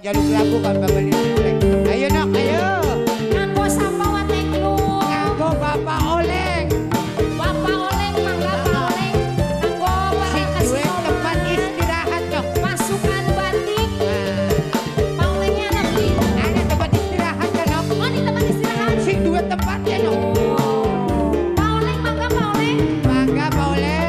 Jaluk labu kan bapak ini. Ayo nak, ayo. Nganggo sapa watek lu? Nganggo bapak oleng. Bapak oleng, mangga bapak oleng. Nganggo barang kasino. Tempat istirahat dok. Pasukan batik. Pak olengnya anak bin. Ada tempat istirahat kan dok? Oh di tempat istirahat. Si dua tempatnya dok. Pak oleng, mangga pak oleng. Mangga pak oleng.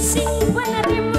Sing bener.